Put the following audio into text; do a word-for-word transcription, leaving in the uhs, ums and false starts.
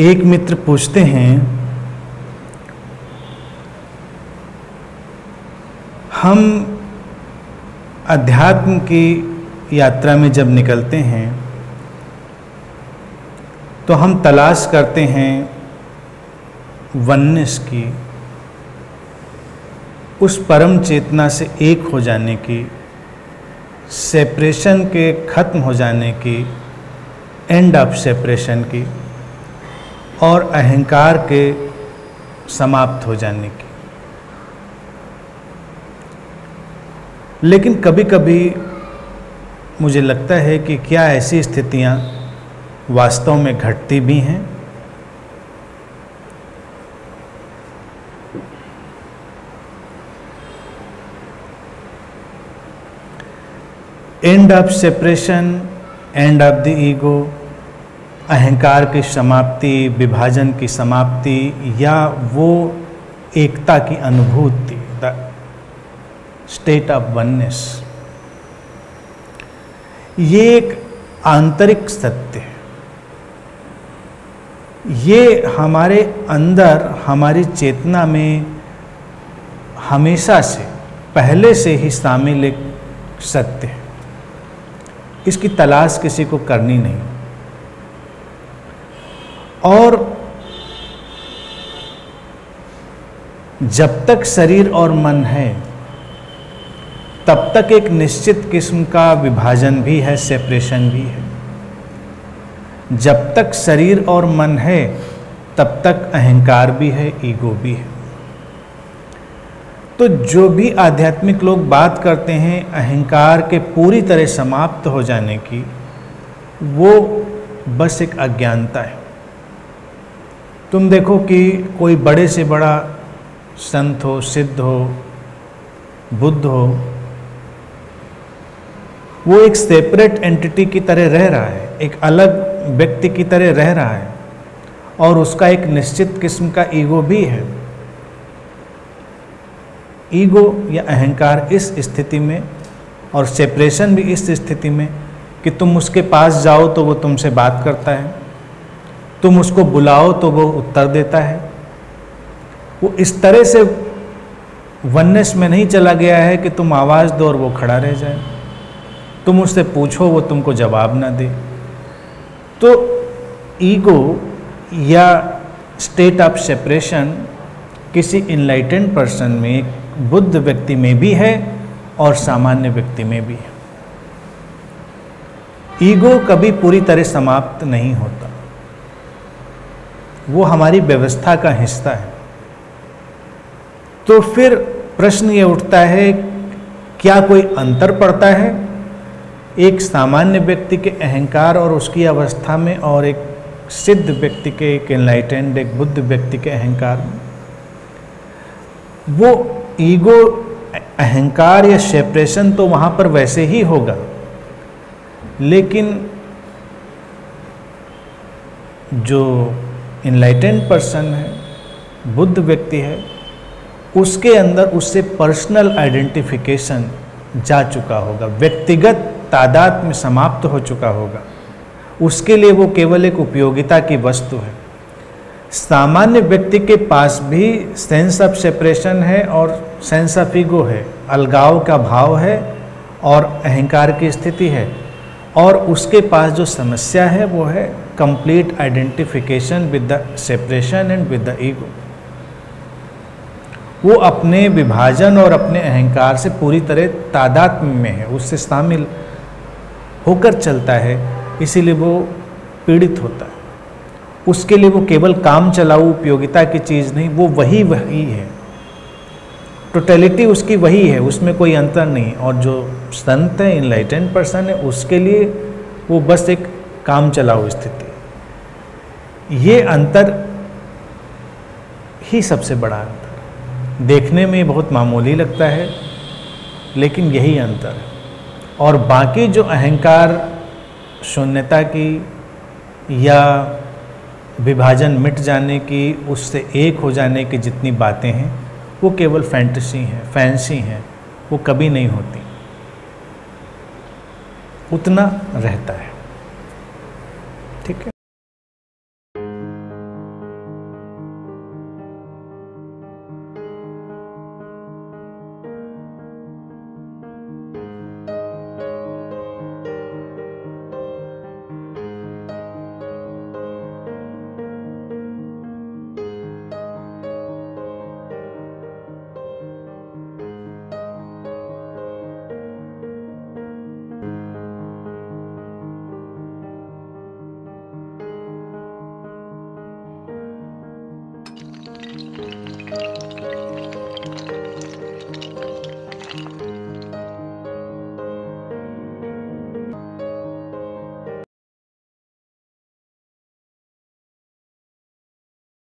एक मित्र पूछते हैं, हम अध्यात्म की यात्रा में जब निकलते हैं तो हम तलाश करते हैं वननेस की, उस परम चेतना से एक हो जाने की, सेपरेशन के खत्म हो जाने की, एंड ऑफ सेपरेशन की और अहंकार के समाप्त हो जाने की। लेकिन कभी कभी मुझे लगता है कि क्या ऐसी स्थितियां वास्तव में घटती भी हैं? End of separation, end of the ego, अहंकार की समाप्ति, विभाजन की समाप्ति या वो एकता की अनुभूति, द स्टेट ऑफ वननेस, ये एक आंतरिक सत्य है। ये हमारे अंदर, हमारी चेतना में हमेशा से, पहले से ही शामिल एक सत्य है। इसकी तलाश किसी को करनी नहीं। और जब तक शरीर और मन है तब तक एक निश्चित किस्म का विभाजन भी है, सेपरेशन भी है। जब तक शरीर और मन है तब तक अहंकार भी है, ईगो भी है। तो जो भी आध्यात्मिक लोग बात करते हैं अहंकार के पूरी तरह समाप्त हो जाने की, वो बस एक अज्ञानता है। तुम देखो कि कोई बड़े से बड़ा संत हो, सिद्ध हो, बुद्ध हो, वो एक सेपरेट एंटिटी की तरह रह रहा है, एक अलग व्यक्ति की तरह रह रहा है और उसका एक निश्चित किस्म का ईगो भी है। ईगो या अहंकार इस स्थिति में और सेपरेशन भी इस स्थिति में कि तुम उसके पास जाओ तो वो तुमसे बात करता है, तुम उसको बुलाओ तो वो उत्तर देता है। वो इस तरह से वननेस में नहीं चला गया है कि तुम आवाज़ दो और वो खड़ा रह जाए, तुम उससे पूछो वो तुमको जवाब ना दे। तो ईगो या स्टेट ऑफ सेपरेशन किसी इनलाइटेंड पर्सन में, बुद्ध व्यक्ति में भी है और सामान्य व्यक्ति में भी है। ईगो कभी पूरी तरह समाप्त नहीं होता, वो हमारी व्यवस्था का हिस्सा है। तो फिर प्रश्न ये उठता है, क्या कोई अंतर पड़ता है एक सामान्य व्यक्ति के अहंकार और उसकी अवस्था में और एक सिद्ध व्यक्ति के, एक इनलाइटेंड, एक बुद्ध व्यक्ति के अहंकार में? वो ईगो, अहंकार या सेपरेशन तो वहाँ पर वैसे ही होगा, लेकिन जो इनलाइटेंड पर्सन है, बुद्ध व्यक्ति है, उसके अंदर उससे पर्सनल आइडेंटिफिकेशन जा चुका होगा, व्यक्तिगत तादाद में समाप्त हो चुका होगा। उसके लिए वो केवल एक उपयोगिता की वस्तु है। सामान्य व्यक्ति के पास भी सेंस ऑफ सेपरेशन है और सेंस ऑफ ईगो है, अलगाव का भाव है और अहंकार की स्थिति है, और उसके पास जो समस्या है वो है complete identification with the separation and with the ego. वो अपने विभाजन और अपने अहंकार से पूरी तरह तादात्म्य में है, उससे शामिल होकर चलता है, इसीलिए वो पीड़ित होता है। उसके लिए वो केवल काम चलाऊ उपयोगिता की चीज़ नहीं, वो वही वही है, टोटलिटी उसकी वही है, उसमें कोई अंतर नहीं। और जो संत है, इनलाइटेंड पर्सन है, उसके लिए वो बस एक काम चलाऊ स्थिति। ये अंतर ही सबसे बड़ा अंतर, देखने में बहुत मामूली लगता है लेकिन यही अंतर है। और बाकी जो अहंकार, शून्यता की या विभाजन मिट जाने की, उससे एक हो जाने की जितनी बातें हैं वो केवल फैंटेसी हैं, फैंसी हैं, वो कभी नहीं होती, उतना रहता है।